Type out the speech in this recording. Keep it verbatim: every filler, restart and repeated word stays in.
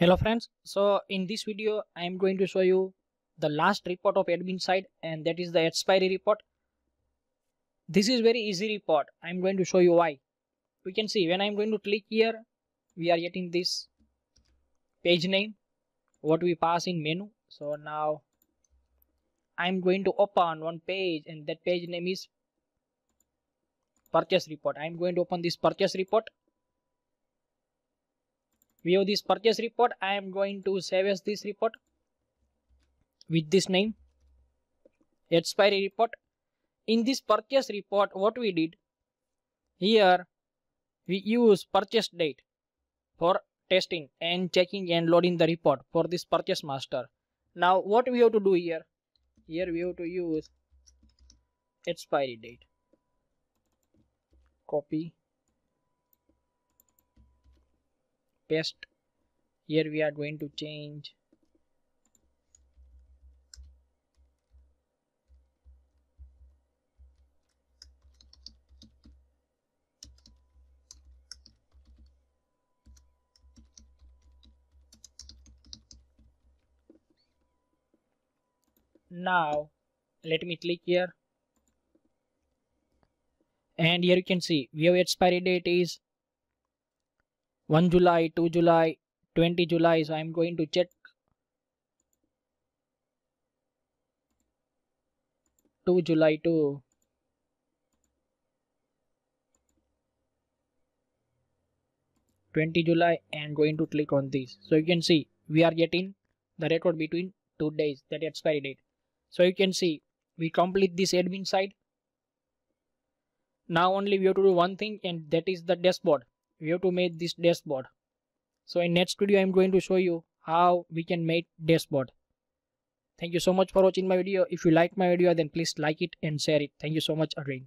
Hello friends, so in this video I am going to show you the last report of admin side, and that is the expiry report. This is very easy report. I am going to show you why. We can see when I am going to click here, we are getting this page name what we pass in menu. So now I am going to open one page, and that page name is purchase report. I am going to open this purchase report. We have this purchase report. I am going to save as this report with this name, expiry report. In this purchase report, what we did here, we use purchase date for testing and checking and loading the report for this purchase master. Now what we have to do here, here we have to use expiry date. Copy, paste. Here we are going to change now. Let me click here, and here you can see we have expiry date is one July, two July, twenty July. So I am going to check two July to twenty July and going to click on this. So you can see we are getting the record between two days, that expiry date. So you can see we complete this admin side. Now only we have to do one thing, and that is the dashboard. We have to make this dashboard. So in next video I am going to show you how we can make dashboard. Thank you so much for watching my video. If you like my video, then please like it and share it. Thank you so much again.